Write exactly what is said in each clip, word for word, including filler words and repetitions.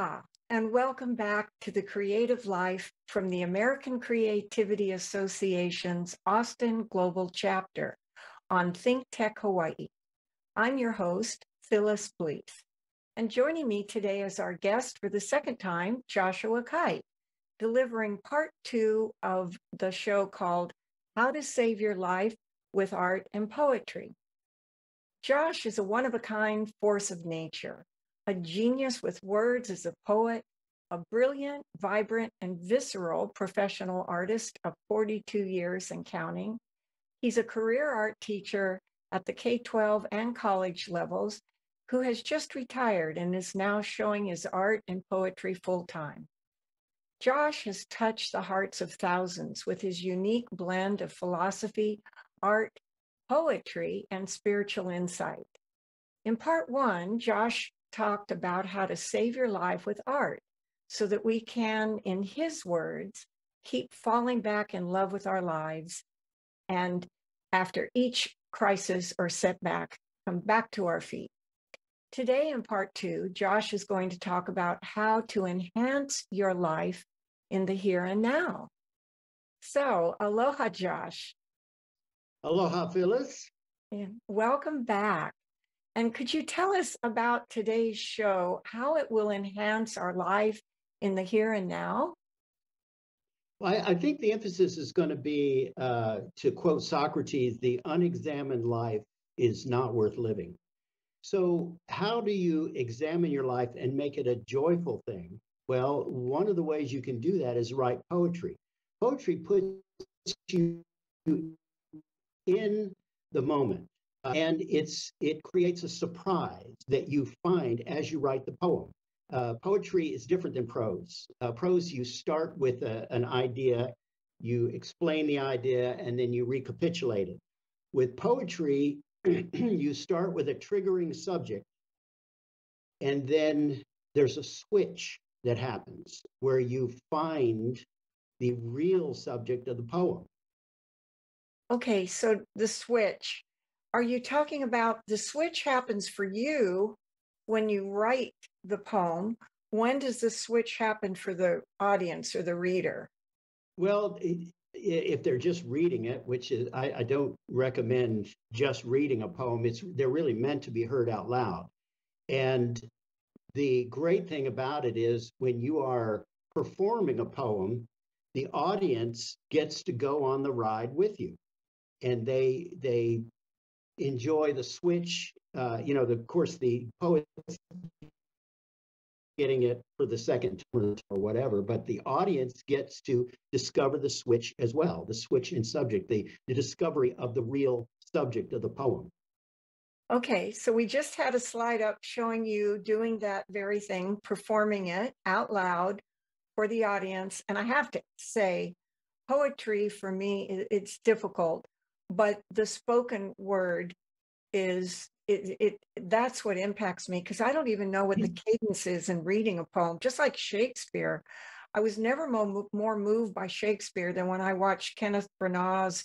Aloha, and welcome back to The Creative Life from the American Creativity Association's Austin Global Chapter on Think Tech Hawaii. I'm your host, Phyllis Bleese, and joining me today as our guest for the second time, Joshua Kight, delivering part two of the show called How to Save Your Life with Art and Poetry. Josh is a one-of-a-kind force of nature, a genius with words as a poet, a brilliant, vibrant, and visceral professional artist of forty-two years and counting. He's a career art teacher at the K twelve and college levels who has just retired and is now showing his art and poetry full-time. Josh has touched the hearts of thousands with his unique blend of philosophy, art, poetry, and spiritual insight. In part one, Josh talked about how to save your life with art so that we can, in his words, keep falling back in love with our lives and after each crisis or setback, come back to our feet. Today in part two, Josh is going to talk about how to enhance your life in the here and now. So, aloha, Josh. Aloha, Phyllis. Yeah. Welcome back. And could you tell us about today's show, how it will enhance our life in the here and now? Well, I, I think the emphasis is going to be, uh, to quote Socrates, the unexamined life is not worth living. So how do you examine your life and make it a joyful thing? Well, one of the ways you can do that is write poetry. Poetry puts you in the moment, uh, and it's it creates a surprise that you find as you write the poem. Uh, poetry is different than prose. Uh, prose, you start with a, an idea, you explain the idea, and then you recapitulate it. With poetry, you start with a triggering subject, and then there's a switch that happens where you find the real subject of the poem. Okay, so the switch. Are you talking about the switch happens for you when you write the poem? When does the switch happen for the audience or the reader? Well, if they're just reading it, which is, I, I don't recommend just reading a poem. It's, they're really meant to be heard out loud. And the great thing about it is when you are performing a poem, the audience gets to go on the ride with you. And they they enjoy the switch. Uh, you know, the, of course, the poet's getting it for the second turn or whatever, but the audience gets to discover the switch as well, the switch in subject, the, the discovery of the real subject of the poem. Okay, so we just had a slide up showing you doing that very thing, performing it out loud for the audience. And I have to say, poetry for me, it's difficult. But the spoken word is, it, it that's what impacts me, because I don't even know what the cadence is in reading a poem. Just like Shakespeare, I was never mo more moved by Shakespeare than when I watched Kenneth Branagh's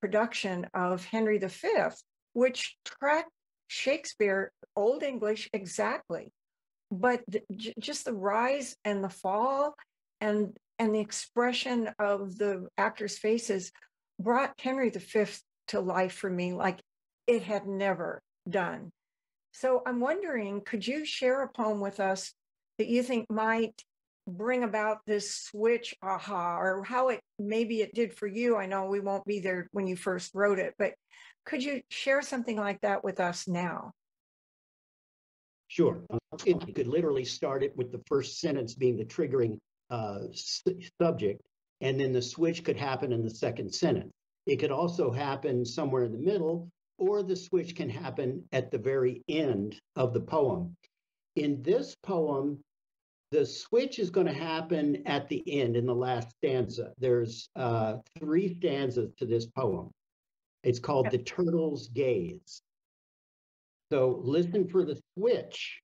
production of Henry the Fifth, which tracked Shakespeare, Old English, exactly. But the, j just the rise and the fall and, and the expression of the actors' faces brought Henry the Fifth to life for me like it had never done. So I'm wondering, could you share a poem with us that you think might bring about this switch, aha, or how it maybe it did for you? I know we won't be there when you first wrote it, but could you share something like that with us now? Sure. You could literally start it with the first sentence being the triggering uh, subject. And then the switch could happen in the second sentence. It could also happen somewhere in the middle, or the switch can happen at the very end of the poem. In this poem, the switch is going to happen at the end, in the last stanza. There's uh, three stanzas to this poem. It's called The Turtle's Gaze. So listen for the switch.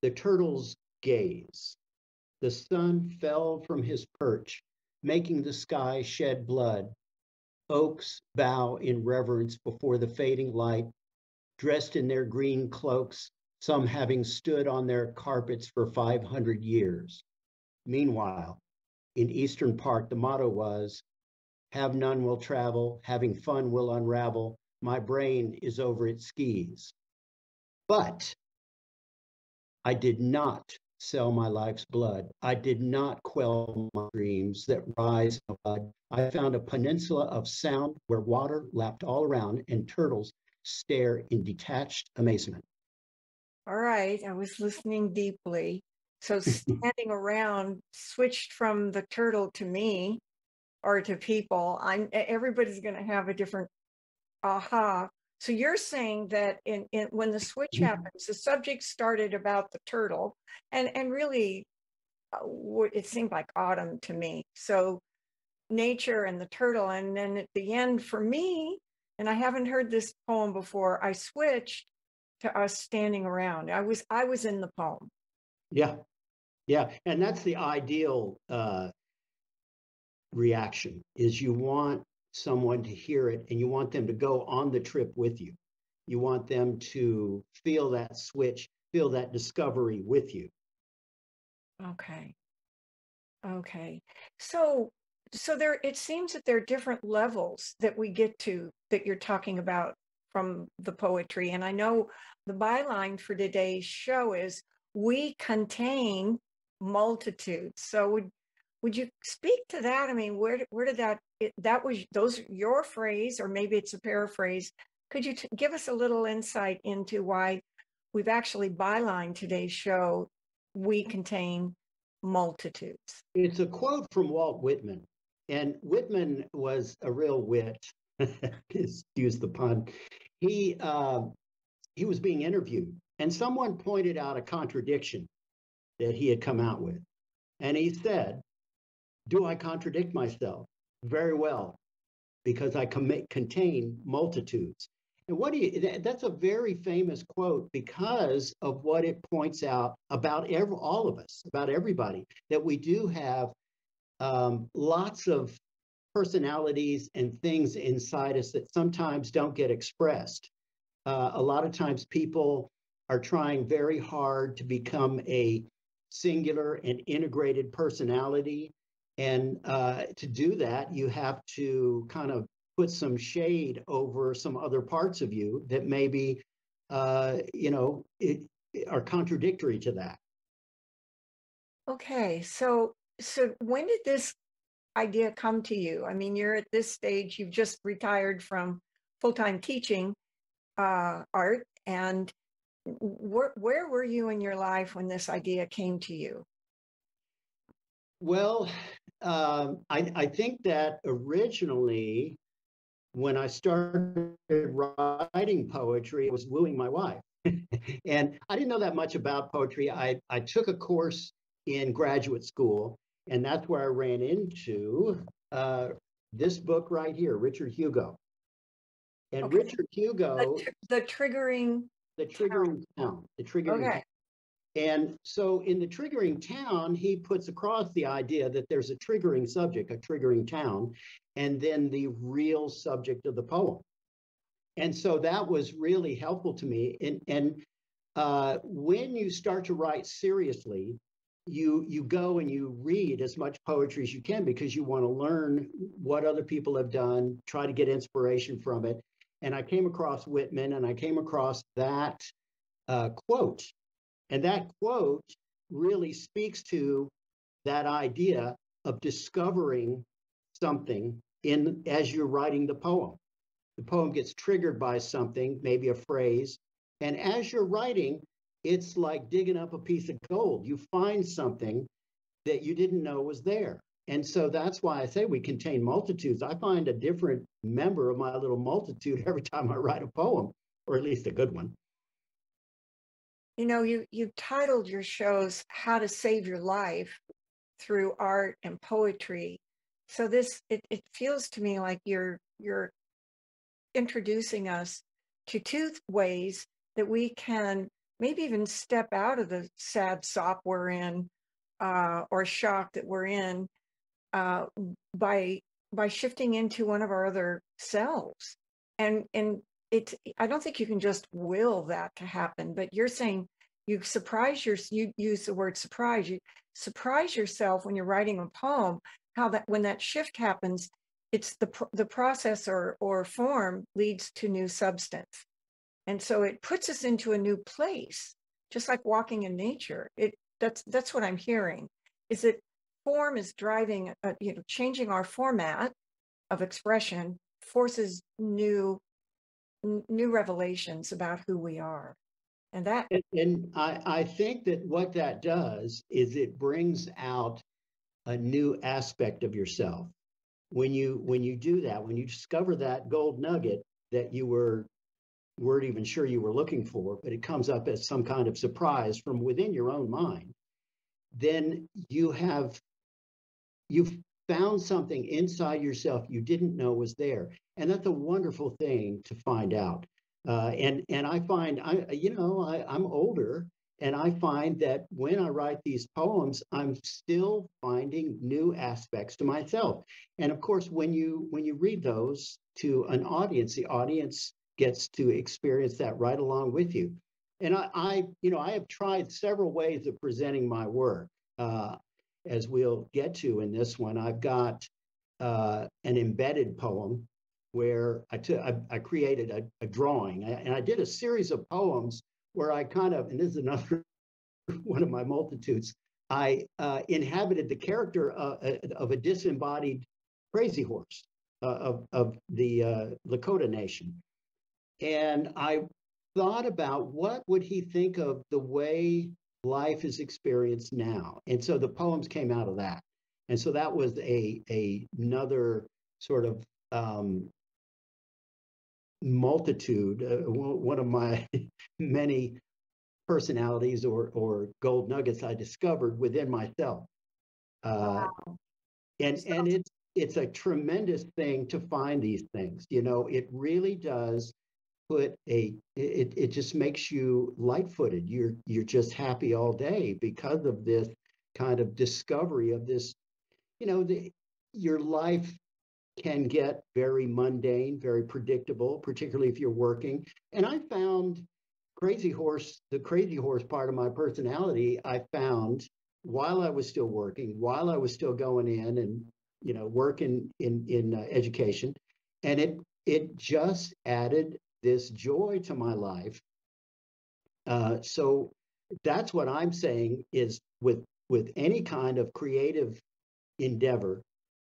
The turtle's gaze. The sun fell from his perch, making the sky shed blood. Oaks bow in reverence before the fading light. Dressed in their green cloaks, some having stood on their carpets for five hundred years. Meanwhile, in Eastern Park, the motto was, have none will travel, having fun will unravel, my brain is over its skis. But I did not sell my life's blood. I did not quell my dreams that rise in the mud. I found a peninsula of sound where water lapped all around and turtles stare in detached amazement. All right, I was listening deeply. So standing around switched from the turtle to me or to people. I'm, everybody's going to have a different aha. So you're saying that in, in, when the switch happens, the subject started about the turtle, and, and really uh, it seemed like autumn to me. So nature and the turtle, and then at the end for me, and I haven't heard this poem before, I switched to us standing around. I was, I was in the poem. Yeah, yeah. And that's the ideal uh, reaction, is you want someone to hear it and you want them to go on the trip with you. You want them to feel that switch, feel that discovery with you. Okay. Okay. So, so there, it seems that there are different levels that we get to that you're talking about from the poetry. And I know the byline for today's show is, we contain multitudes. So would, would you speak to that? I mean, where, where did that, it, that was, those, your phrase, or maybe it's a paraphrase. Could you t give us a little insight into why we've actually bylined today's show, we contain multitudes? It's a quote from Walt Whitman. And Whitman was a real wit, excuse the pun. He, uh, he was being interviewed, and someone pointed out a contradiction that he had come out with. And he said, do I contradict myself? Very well, because I commit, contain multitudes. And what do you, that's a very famous quote because of what it points out about every, all of us, about everybody, that we do have um, lots of personalities and things inside us that sometimes don't get expressed. Uh, a lot of times people are trying very hard to become a singular and integrated personality. And uh, to do that, you have to kind of put some shade over some other parts of you that maybe, uh, you know, it, it are contradictory to that. Okay. So, so when did this idea come to you? I mean, you're at this stage, you've just retired from full-time teaching uh, art, and Where, where were you in your life when this idea came to you? Well, um, I, I think that originally when I started writing poetry, I was wooing my wife. And I didn't know that much about poetry. I, I took a course in graduate school, and that's where I ran into uh, this book right here, Richard Hugo. And okay. Richard Hugo... The, tr the triggering... The Triggering Town. The Triggering okay. And so in The Triggering Town, he puts across the idea that there's a triggering subject, a triggering town, and then the real subject of the poem. And so that was really helpful to me. And, and uh, when you start to write seriously, you, you go and you read as much poetry as you can because you want to learn what other people have done, try to get inspiration from it. And I came across Whitman, and I came across that uh, quote. And that quote really speaks to that idea of discovering something in as you're writing the poem. The poem gets triggered by something, maybe a phrase. And as you're writing, it's like digging up a piece of gold. You find something that you didn't know was there. And so that's why I say we contain multitudes. I find a different member of my little multitude every time I write a poem, or at least a good one. You know, you, you titled your shows, How to Save Your Life Through Art and Poetry. So this, it, it feels to me like you're, you're introducing us to two ways that we can maybe even step out of the sad sop we're in uh, or shock that we're in. Uh, by by shifting into one of our other selves, and and it, I don't think you can just will that to happen, but you're saying you surprise your, you use the word surprise, you surprise yourself when you're writing a poem, how that when that shift happens, it's the, the process or, or form leads to new substance. And so it puts us into a new place, just like walking in nature. It, that's, that's what I'm hearing, is that form is driving, uh, you know, changing our format of expression forces new new revelations about who we are. And that and, and I, I think that what that does is it brings out a new aspect of yourself. When you when you do that, when you discover that gold nugget that you were weren't even sure you were looking for, but it comes up as some kind of surprise from within your own mind, then you have you've found something inside yourself you didn't know was there. And that's a wonderful thing to find out. Uh, and, and I find, I, you know, I, I'm older, and I find that when I write these poems, I'm still finding new aspects to myself. And of course, when you, when you read those to an audience, the audience gets to experience that right along with you. And I, I you know, I have tried several ways of presenting my work. Uh, as we'll get to in this one, I've got uh, an embedded poem where I, t I, I created a, a drawing, I, and I did a series of poems where I kind of, and this is another one of my multitudes, I uh, inhabited the character of, of a disembodied crazy horse uh, of, of the uh, Lakota Nation. And I thought about what would he think of the way life is experienced now. And so the poems came out of that. And so that was a, a another sort of um, multitude, uh, one of my many personalities or, or gold nuggets I discovered within myself. Uh, wow. And, and it's, it's a tremendous thing to find these things. You know, it really does put a, it, it just makes you light-footed. You're, you're just happy all day because of this kind of discovery of this, you know, the, your life can get very mundane, very predictable, particularly if you're working. And I found Crazy Horse, the Crazy Horse part of my personality, I found while I was still working, while I was still going in and, you know, working in, in uh, education. And it, it just added this joy to my life. Uh, so that's what I'm saying is with, with any kind of creative endeavor,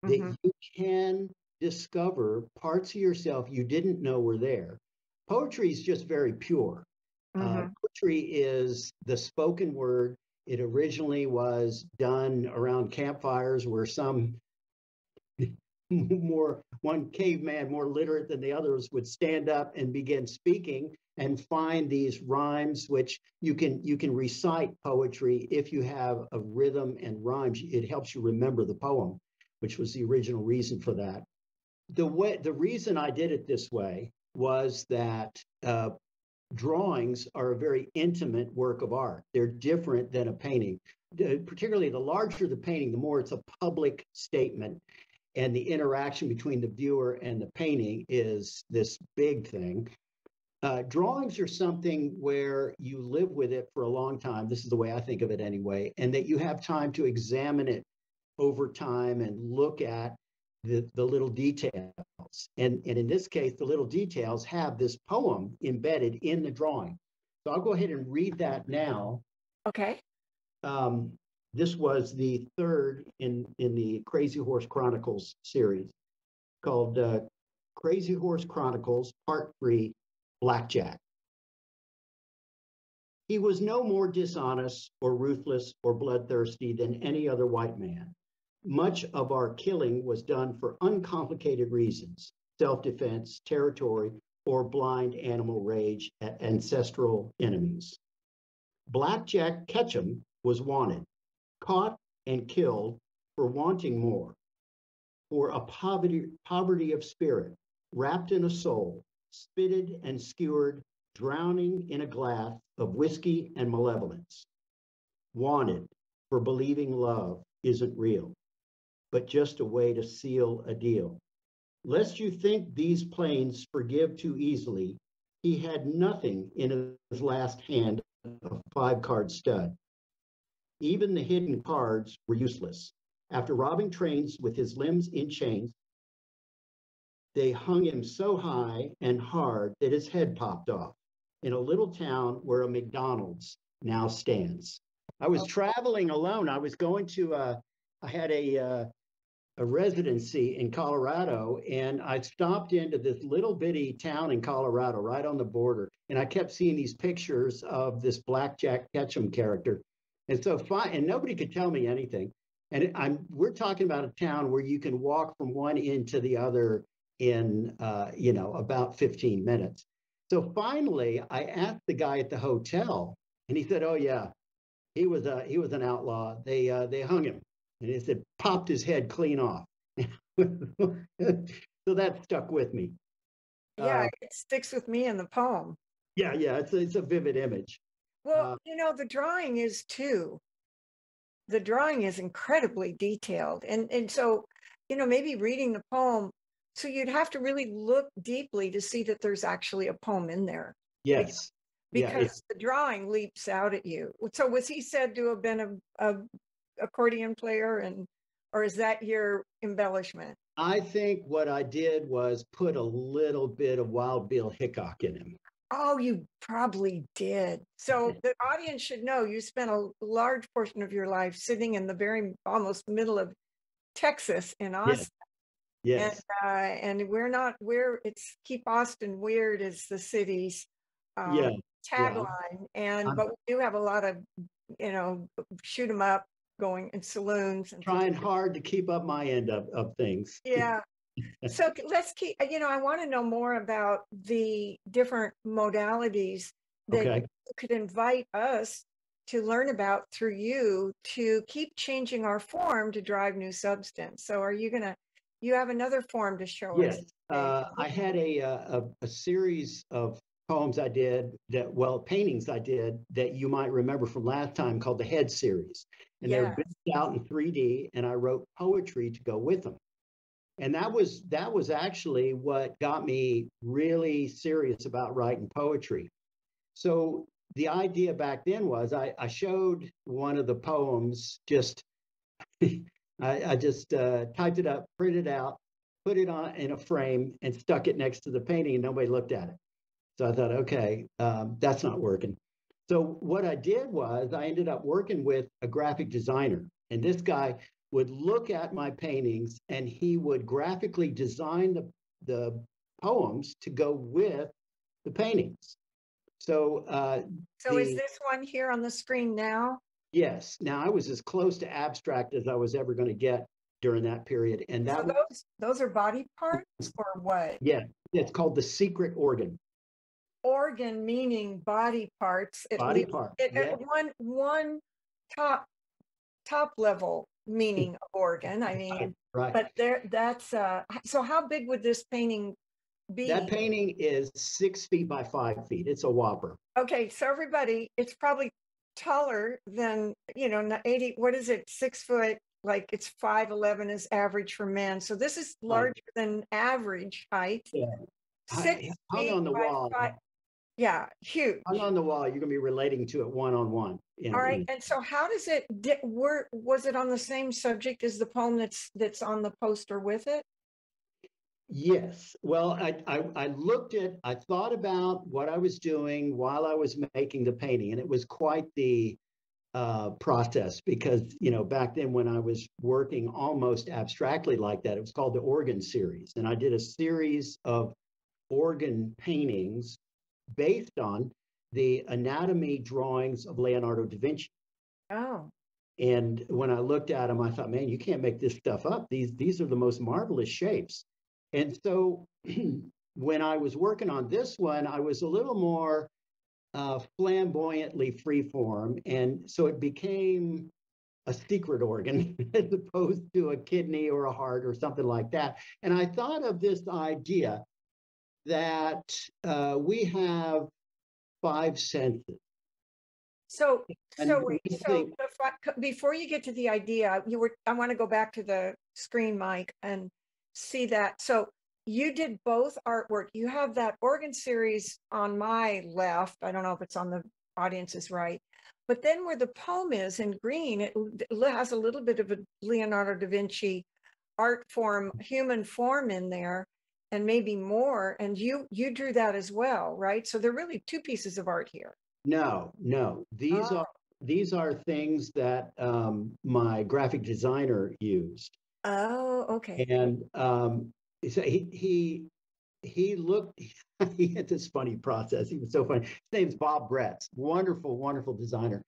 mm-hmm. that you can discover parts of yourself you didn't know were there. Poetry is just very pure. Mm-hmm. uh, poetry is the spoken word. It originally was done around campfires where some more one caveman more literate than the others would stand up and begin speaking and find these rhymes, which you can you can recite poetry if you have a rhythm and rhymes. It helps you remember the poem, which was the original reason for that. The way the reason I did it this way was that uh, drawings are a very intimate work of art. They're different than a painting. Uh, particularly, the larger the painting, the more it's a public statement. And the interaction between the viewer and the painting is this big thing. Uh, drawings are something where you live with it for a long time. This is the way I think of it anyway. And that you have time to examine it over time and look at the, the little details. And, and in this case, the little details have this poem embedded in the drawing. So I'll go ahead and read that now. Okay. Um, This was the third in, in the Crazy Horse Chronicles series, called uh, Crazy Horse Chronicles, Part three, Blackjack. He was no more dishonest or ruthless or bloodthirsty than any other white man. Much of our killing was done for uncomplicated reasons, self-defense, territory, or blind animal rage at ancestral enemies. Blackjack Ketchum was wanted, caught and killed for wanting more, for a poverty, poverty of spirit, wrapped in a soul, spitted and skewered, drowning in a glass of whiskey and malevolence. Wanted for believing love isn't real, but just a way to seal a deal. Lest you think these plains forgive too easily, he had nothing in his last hand of five-card stud. Even the hidden cards were useless. After robbing trains with his limbs in chains, they hung him so high and hard that his head popped off in a little town where a McDonald's now stands. I was traveling alone. I was going to, uh, I had a, uh, a residency in Colorado, and I stopped into this little bitty town in Colorado right on the border, and I kept seeing these pictures of this Blackjack Ketchum character. And so fine, and nobody could tell me anything. And I'm, we're talking about a town where you can walk from one end to the other in, uh, you know, about fifteen minutes. So finally, I asked the guy at the hotel, and he said, "Oh yeah, he was a, he was an outlaw. They uh, they hung him," and he said, "popped his head clean off." So that stuck with me. Yeah, uh, it sticks with me in the poem. Yeah, yeah, it's a, it's a vivid image. Well, uh, you know, the drawing is too. The drawing is incredibly detailed. And, and so, you know, maybe reading the poem, so you'd have to really look deeply to see that there's actually a poem in there. Yes. Because yeah, it's... the drawing leaps out at you. So was he said to have been a, a accordion player, and or is that your embellishment? I think what I did was put a little bit of Wild Bill Hickok in him. Oh, you probably did. So the audience should know you spent a large portion of your life sitting in the very almost middle of Texas in Austin. Yes. yes. And, uh, and we're not, we're, it's Keep Austin Weird is the city's um, yeah. tagline. Yeah. And, I'm, but we do have a lot of, you know, shoot 'em up going in saloons. And trying hard to keep up my end of, of things. Yeah. So let's keep, you know, I want to know more about the different modalities that okay. you could invite us to learn about through you to keep changing our form to drive new substance. So are you going to, you have another form to show yes. us? Uh, I had a, a, a series of poems I did that, well, paintings I did that you might remember from last time called the Head Series. And yes. they were built out in three D, and I wrote poetry to go with them. And that was that was actually what got me really serious about writing poetry. So the idea back then was I, I showed one of the poems, just I, I just uh, typed it up, printed it out, put it on in a frame, and stuck it next to the painting, and nobody looked at it. So I thought, okay, um, that's not working. So what I did was I ended up working with a graphic designer, and this guy would look at my paintings and he would graphically design the, the poems to go with the paintings. So uh, so the, is this one here on the screen now? Yes. Now, I was as close to abstract as I was ever going to get during that period. And that so those, was, those are body parts or what? Yeah. It's called the secret organ. Organ meaning body parts. At body least, part. It, yeah. At one, one top, top level. Meaning of organ, I mean, right. but there that's, uh, so how big would this painting be? That painting is six feet by five feet. It's a whopper. Okay, so everybody, it's probably taller than, you know, eighty, what is it, six foot, like it's five eleven is average for men. So this is larger right. than average height. Yeah. Six I, feet on the by wall. Five, yeah, huge. Hung on the wall, you're going to be relating to it one-on-one. -on -one in, All right, in. And so how does it, did, were, was it on the same subject as the poem that's, that's on the poster with it? Yes. Well, I, I, I looked at, I thought about what I was doing while I was making the painting, and it was quite the uh, process because, you know, back then when I was working almost abstractly like that, it was called the Organ Series, and I did a series of organ paintings based on the anatomy drawings of Leonardo da Vinci. Oh. And when I looked at them, I thought, man, you can't make this stuff up. These, these are the most marvelous shapes. And so when I was working on this one, I was a little more uh, flamboyantly freeform. And so it became a secret organ as opposed to a kidney or a heart or something like that. And I thought of this idea that uh, we have five senses. So, so, wait, so before you get to the idea, you were. I want to go back to the screen, Mike, and see that. So you did both artwork. You have that organ series on my left. I don't know if it's on the audience's right. But then where the poem is in green, it has a little bit of a Leonardo da Vinci art form, human form in there, and maybe more. And you you drew that as well, right? So there are really two pieces of art here. No, no. These oh. are these are things that um, my graphic designer used. Oh, okay. And um, so he he he looked. He had this funny process. He was so funny. His name's Bob Bretz. Wonderful, wonderful designer.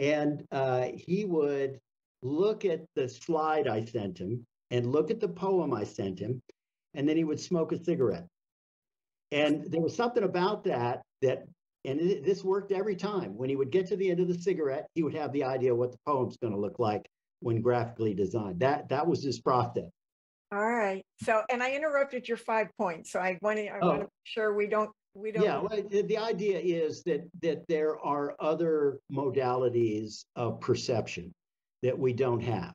And uh, he would look at the slide I sent him and look at the poem I sent him, and then he would smoke a cigarette. And there was something about that that. And this worked every time. When he would get to the end of the cigarette, he would have the idea what the poem's going to look like when graphically designed. That that was his process. All right. So, and I interrupted your five points. So I want to, I oh. want to make sure we don't we don't. Yeah. Well, the idea is that that there are other modalities of perception that we don't have.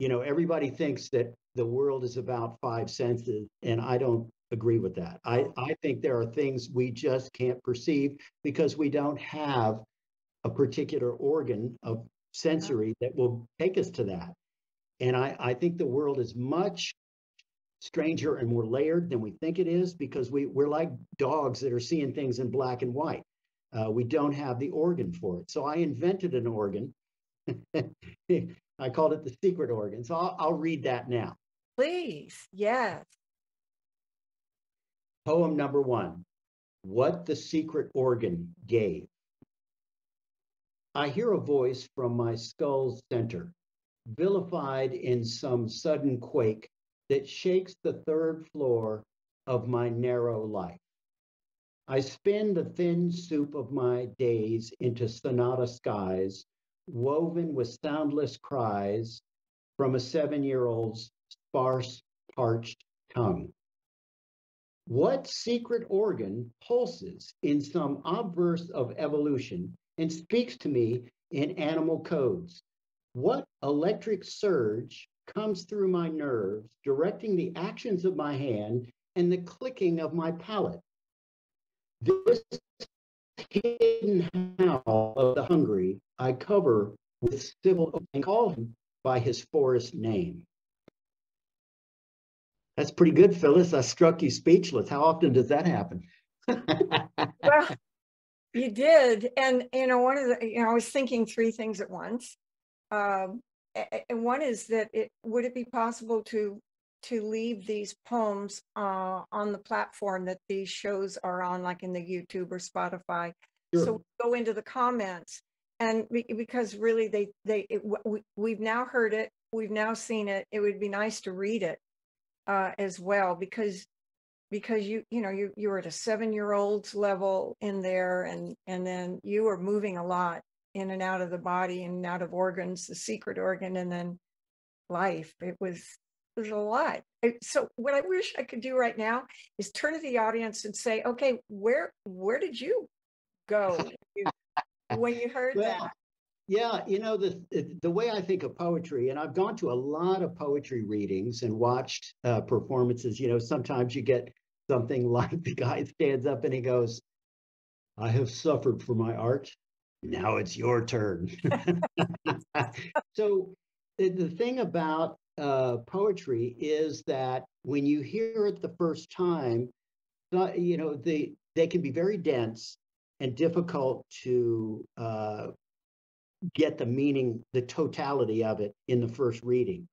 You know, everybody thinks that the world is about five senses, and I don't agree with that. I, I think there are things we just can't perceive because we don't have a particular organ of sensory that will take us to that. And I, I think the world is much stranger and more layered than we think it is because we, we're like dogs that are seeing things in black and white. Uh, we don't have the organ for it. So I invented an organ. I called it the secret organ. So I'll, I'll read that now. Please. Yes. Poem number one, What the Secret Organ Gave. I hear a voice from my skull's center, vilified in some sudden quake that shakes the third floor of my narrow life. I spin the thin soup of my days into sonata skies, woven with soundless cries from a seven-year-old's sparse, parched tongue. What secret organ pulses in some obverse of evolution and speaks to me in animal codes? What electric surge comes through my nerves, directing the actions of my hand and the clicking of my palate? This hidden howl of the hungry I cover with civil oath and call him by his forest name. That's pretty good, Phyllis. I struck you speechless. How often does that happen? Well, you did. And, you know, one of the, you know, I was thinking three things at once. Um, and one is that it, would it be possible to, to leave these poems uh, on the platform that these shows are on, like in the YouTube or Spotify? Sure. So go into the comments. And because really they, they, it, we, we've now heard it. We've now seen it. It would be nice to read it. Uh, as well, because because you you know you you were at a seven-year-old's level in there, and and then you were moving a lot in and out of the body and out of organs, the secret organ, and then life. It was it was a lot. So what I wish I could do right now is turn to the audience and say, okay, where where did you go when you, when you heard well, that? Yeah, you know, the the way I think of poetry, and I've gone to a lot of poetry readings and watched uh, performances, you know, sometimes you get something like the guy stands up and he goes, I have suffered for my art, now it's your turn. So the, the thing about uh, poetry is that when you hear it the first time, you know, they, they can be very dense and difficult to uh, get the meaning, the totality of it in the first reading.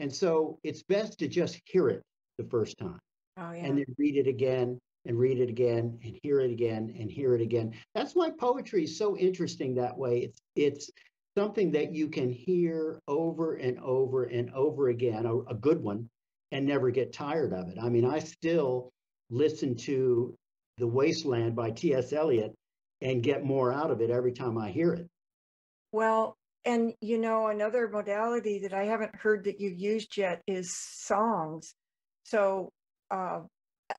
And so it's best to just hear it the first time. Oh, yeah. And then read it again and read it again and hear it again and hear it again. That's why poetry is so interesting that way. It's, it's something that you can hear over and over and over again, a, a good one, and never get tired of it. I mean, I still listen to The Waste Land by T S Eliot and get more out of it every time I hear it. Well, and you know, another modality that I haven't heard that you've used yet is songs. So, uh,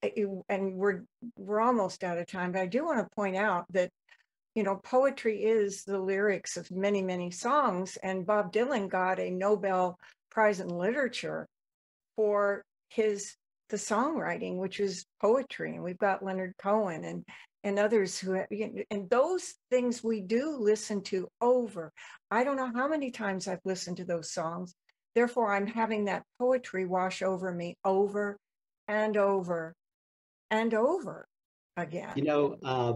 it, and we're, we're almost out of time, but I do want to point out that, you know, poetry is the lyrics of many, many songs. And Bob Dylan got a Nobel Prize in Literature for his the songwriting, which is poetry. And we've got Leonard Cohen and and others who, and those things we do listen to over. I don't know how many times I've listened to those songs. Therefore, I'm having that poetry wash over me over and over and over again. You know, uh,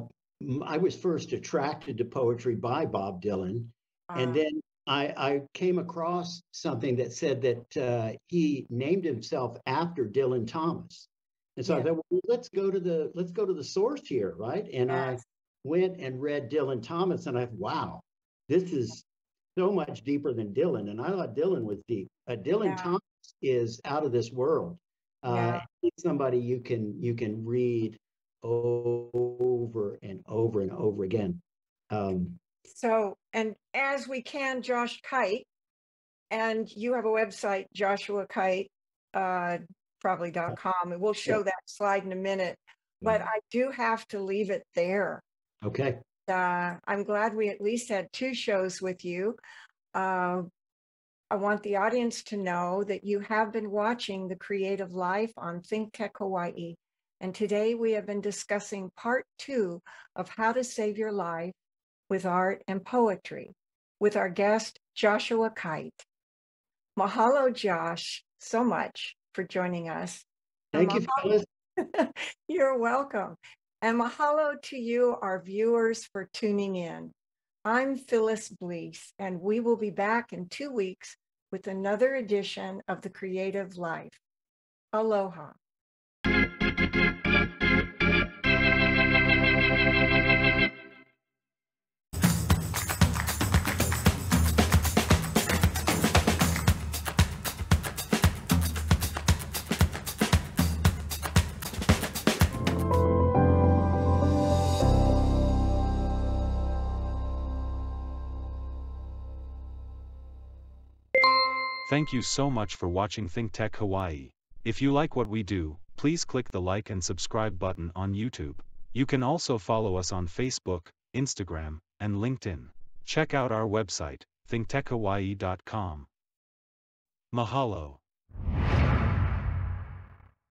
I was first attracted to poetry by Bob Dylan. Uh, and then I, I came across something that said that uh, he named himself after Dylan Thomas. And so yeah. I thought, well, let's go to the let's go to the source here, right? And yes. I went and read Dylan Thomas, and I thought, wow, this is so much deeper than Dylan. And I thought Dylan was deep. Uh, Dylan yeah. Thomas is out of this world. Uh, yeah. He's somebody you can you can read over and over and over again. Um, so, and as we can, Josh Kight, and you have a website, Joshua Kight. Uh, Probably dot com, and we'll show yeah. that slide in a minute. But I do have to leave it there. Okay. Uh, I'm glad we at least had two shows with you. Uh, I want the audience to know that you have been watching The Creative Life on Think Tech Hawaii, and today we have been discussing part two of how to save your life with art and poetry with our guest Joshua Kight. Mahalo, Josh, so much for joining us. Thank you, Phyllis. You're welcome. And mahalo to you, our viewers, for tuning in. I'm Phyllis Bleese, and we will be back in two weeks with another edition of The Creative Life. Aloha. Thank you so much for watching Think Tech Hawaii. If you like what we do, please click the like and subscribe button on YouTube. You can also follow us on Facebook, Instagram, and LinkedIn. Check out our website, think tech hawaii dot com. Mahalo.